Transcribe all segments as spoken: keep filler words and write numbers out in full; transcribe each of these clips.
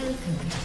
Welcome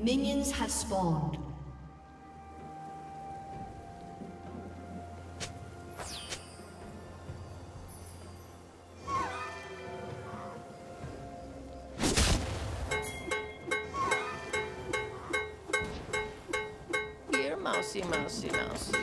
Minions have spawned. Here, mousy, mousy, mousy.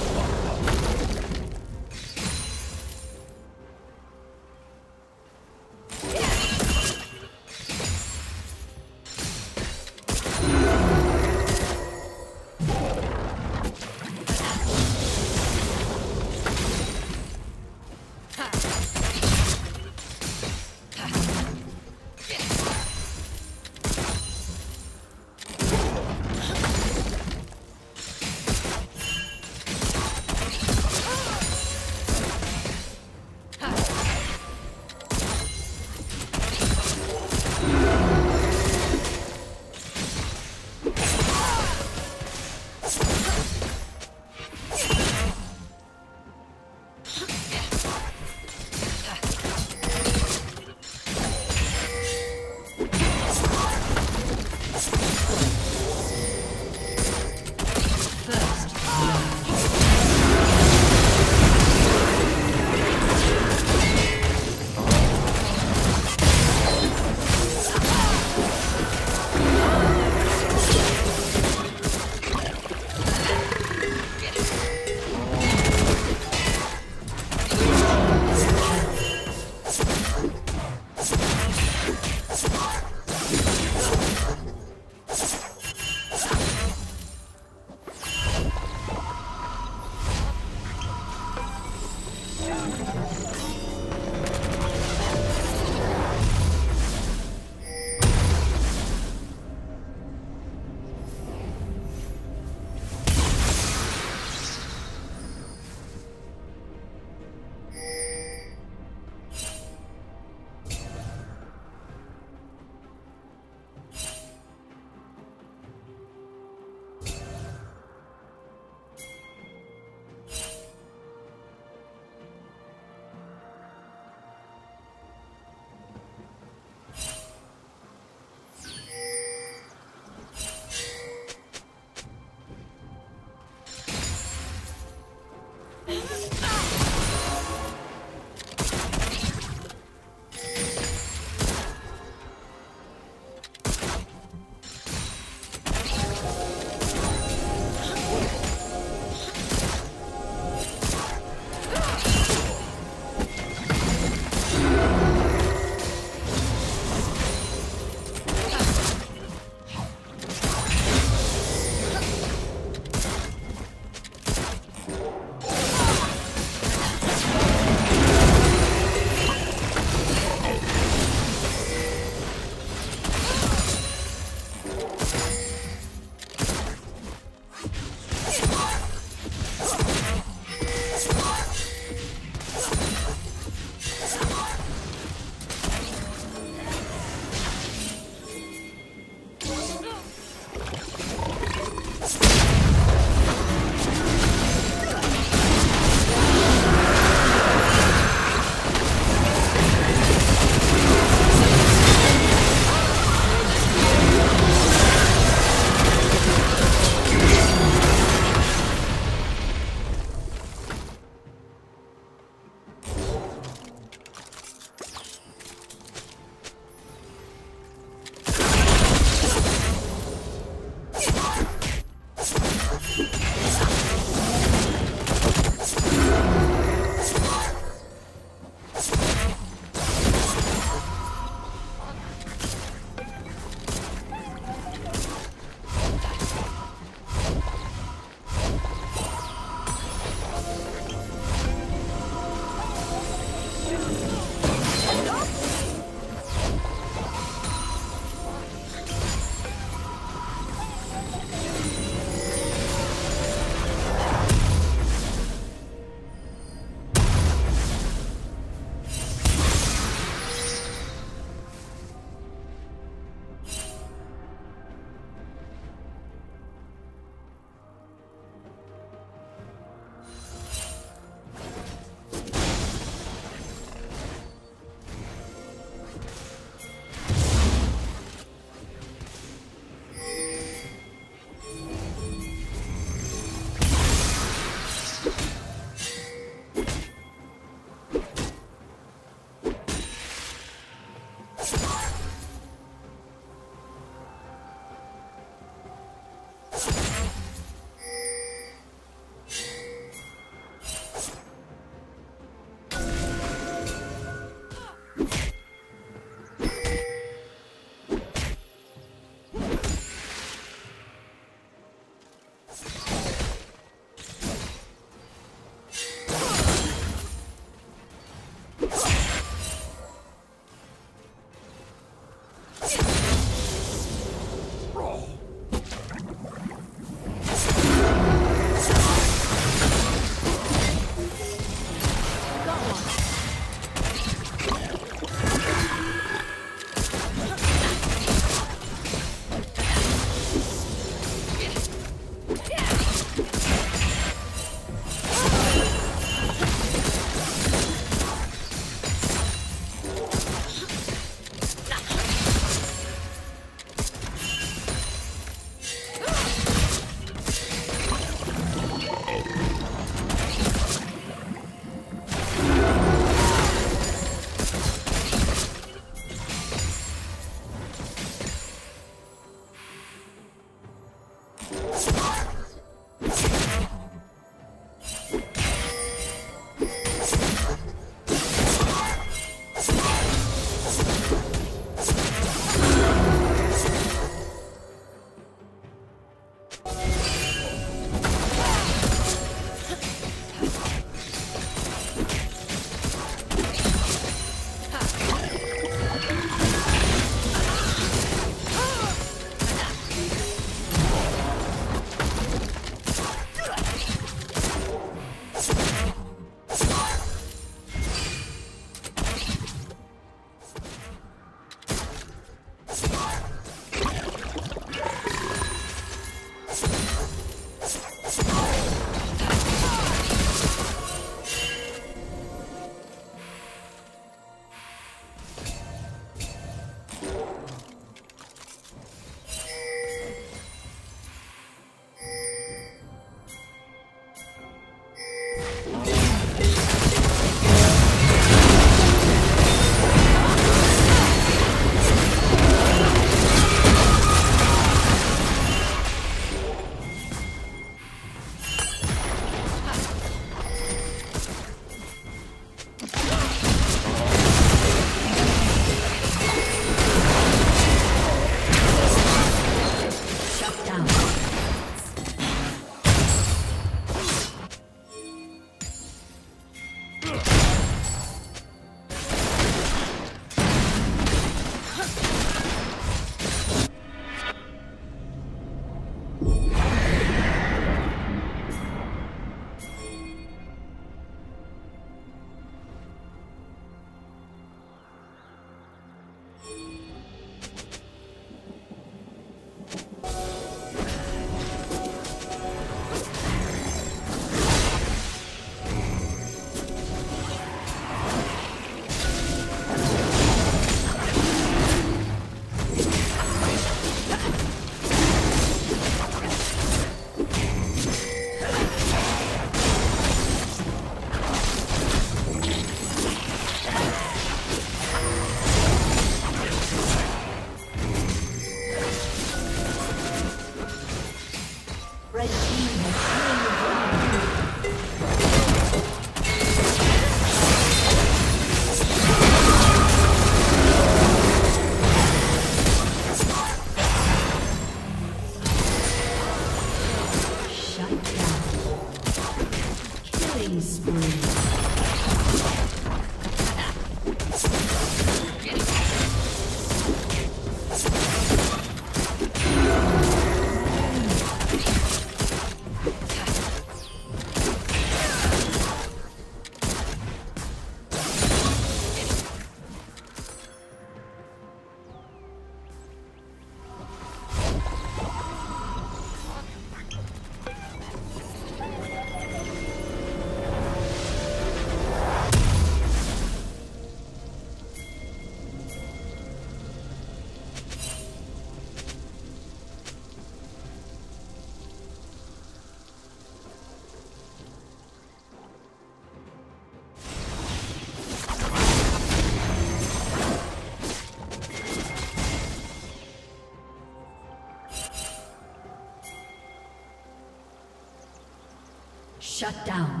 Shut down.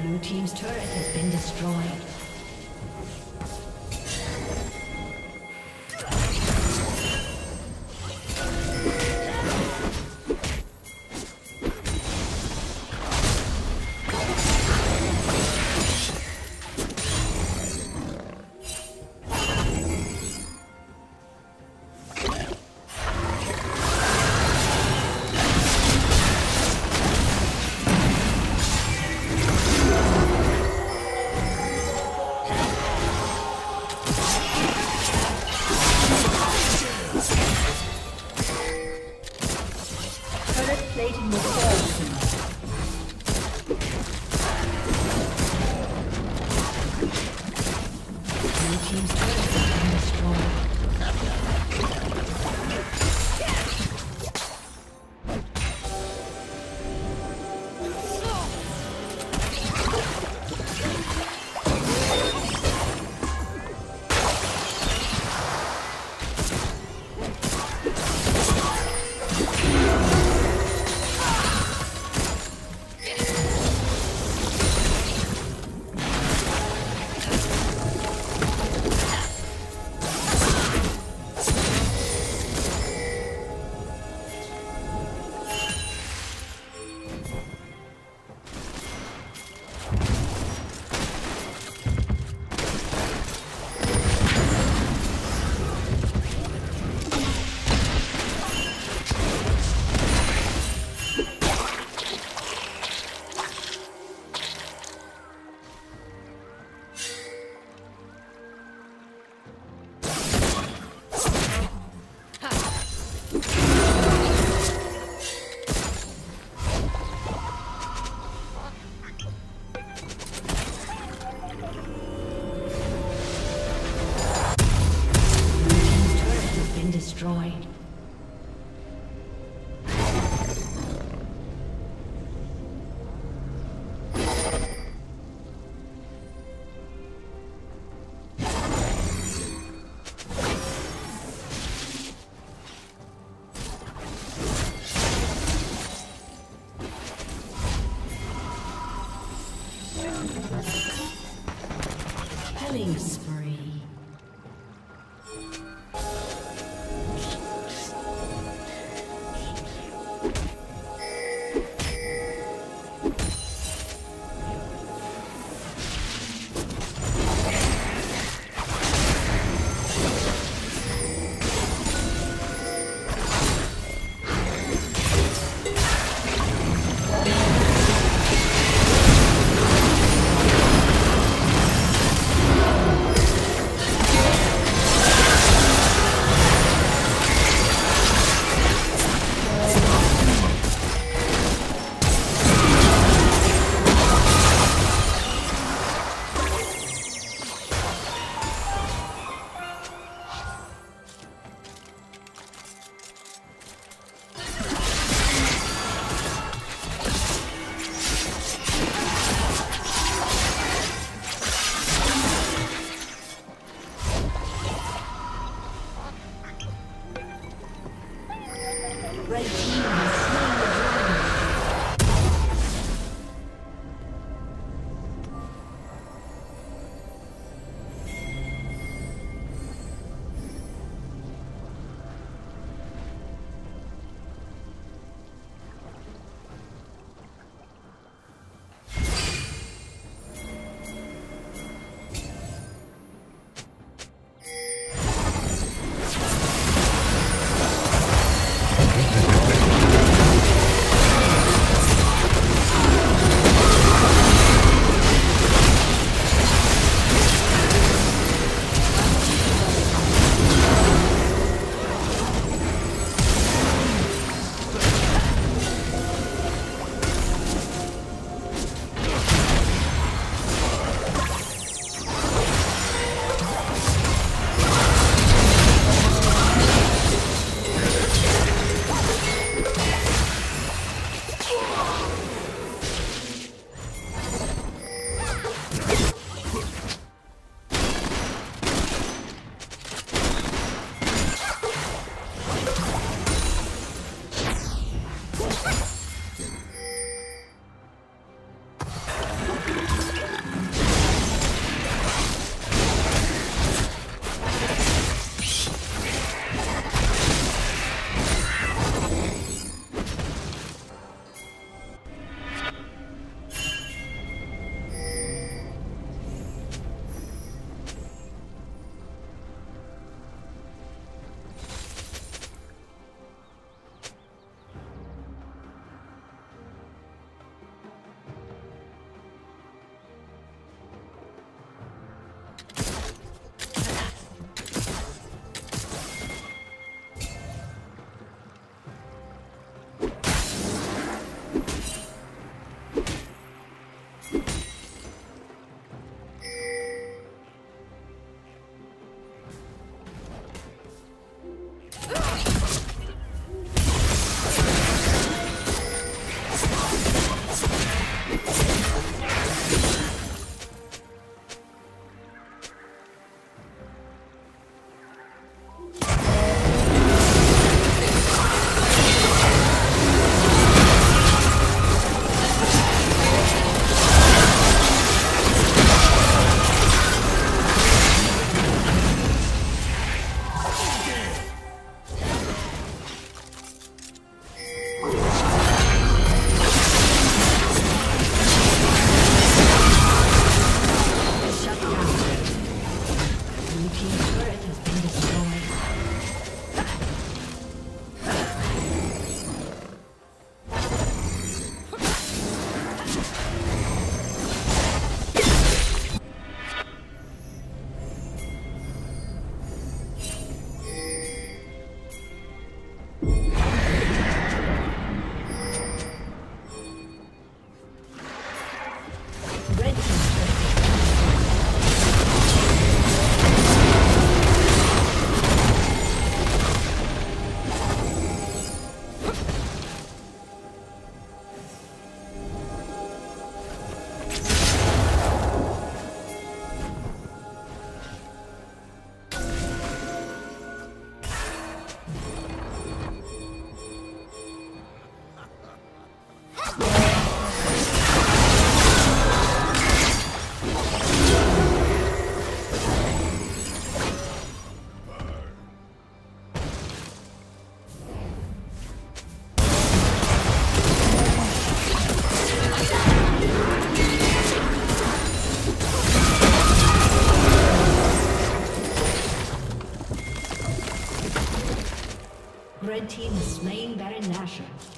Blue team's turret has been destroyed. team's turret has been destroyed. Team is slaying Baron Nashor.